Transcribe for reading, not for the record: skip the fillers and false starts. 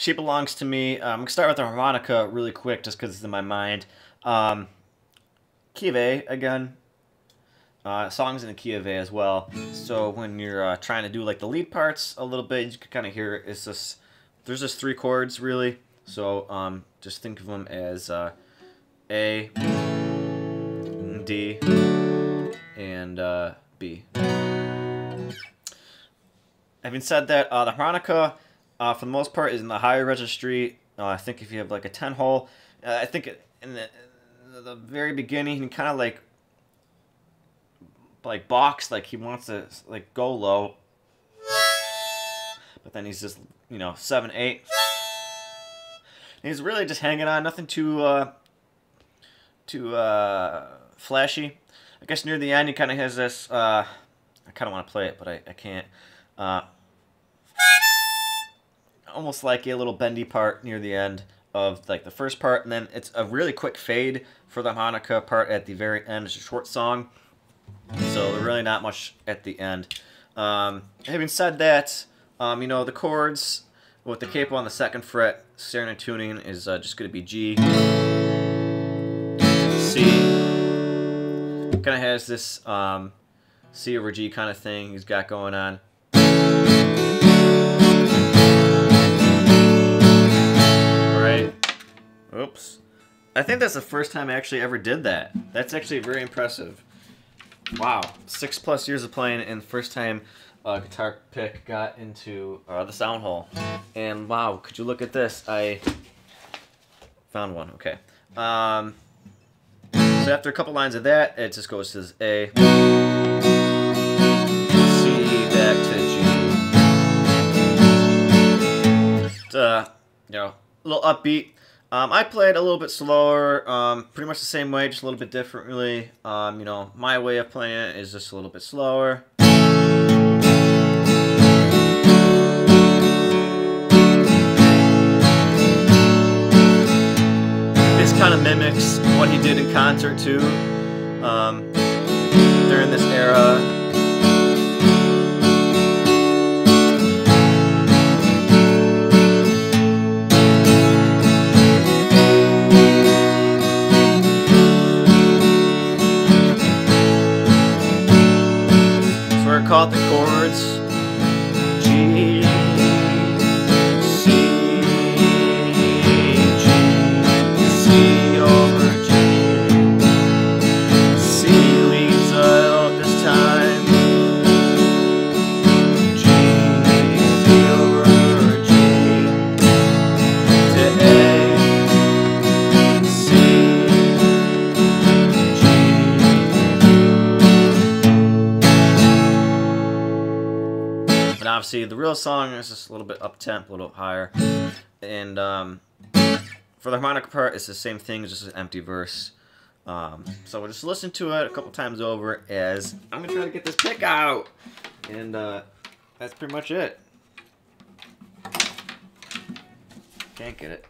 She Belongs to Me. I'm going to start with the harmonica really quick just because it's in my mind. Key of A again. Songs in the key of A as well. So when you're trying to do like the lead parts a little bit, you can kind of hear it. It's just, there's just three chords really. So just think of them as A, D, and B. Having said that, the harmonica, for the most part, is in the higher registry. I think if you have like a 10-hole, I think in the very beginning, he can kind of like box, like he wants to like go low, but then he's just, you know, 7/8. And he's really just hanging on, nothing too too flashy. I guess near the end, he kind of has this. I kind of want to play it, but I can't. Almost like a little bendy part near the end of like the first part, and then it's a really quick fade for the harmonica part at the very end. It's a short song, so there's really not much at the end. Having said that, you know, the chords with the capo on the 2nd fret, standard tuning is just going to be G, C. Kind of has this C over G kind of thing he's got going on. Oops. I think that's the first time I actually ever did that. That's actually very impressive. Wow. 6+ years of playing and the first time a guitar pick got into the sound hole. And wow, could you look at this? I found one. Okay. So after a couple lines of that, it just goes to this A, C, back to G. It's, you know, a little upbeat. I played a little bit slower, pretty much the same way, just a little bit differently. You know, my way of playing it is just a little bit slower. This kind of mimics what he did in concert too, during this era. Caught the chords G, C, G, C over G, C leaves out this time, G, C over G, to A, C, G. Obviously the real song is just a little bit up-temp, a little higher, and for the harmonica part it's the same thing, it's just an empty verse. So we'll just listen to it a couple times over as I'm gonna try to get this pick out, and that's pretty much it. Can't get it.